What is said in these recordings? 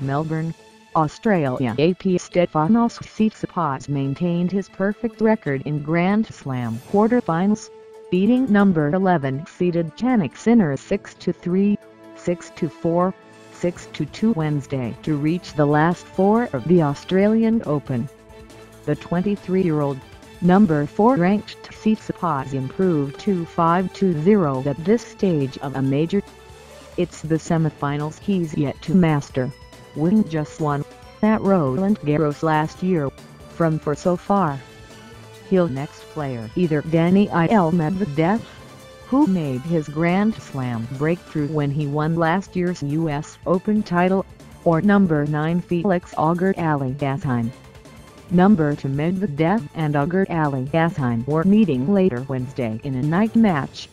Melbourne, Australia. AP Stefanos Tsitsipas maintained his perfect record in Grand Slam quarterfinals, beating number 11-seeded Jannick Sinner 6-3, 6-4, 6-2 Wednesday to reach the last four of the Australian Open. The 23-year-old, number 4-ranked Tsitsipas improved to 5-2-0 at this stage of a major. It's the semifinals he's yet to master, winning just one, at Roland Garros last year, from for so far. He'll next play either Daniil Medvedev, who made his Grand Slam breakthrough when he won last year's US Open title, or number 9 Félix Auger-Aliassime. Number 2 Medvedev and Auger-Aliassime were meeting later Wednesday in a night match.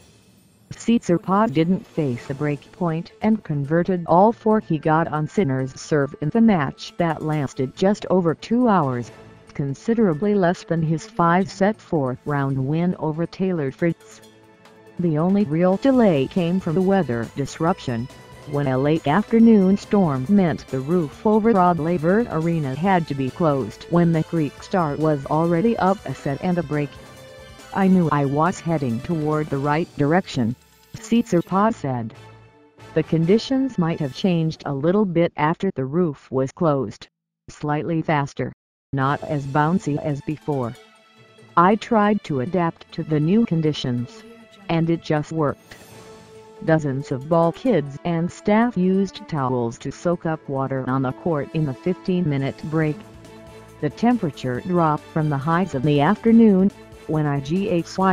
Tsitsipas didn't face a break point and converted all four he got on Sinner's serve in the match that lasted just over 2 hours, considerably less than his 5-set fourth-round win over Taylor Fritz. The only real delay came from the weather disruption, when a late afternoon storm meant the roof over Rod Laver Arena had to be closed when the Greek star was already up a set and a break. "I knew I was heading toward the right direction," Tsitsipas said. The conditions might have changed a little bit after the roof was closed, slightly faster, not as bouncy as before. "I tried to adapt to the new conditions, and it just worked." Dozens of ball kids and staff used towels to soak up water on the court in the 15-minute break. The temperature dropped from the highs of the afternoon, when Iga Swiatek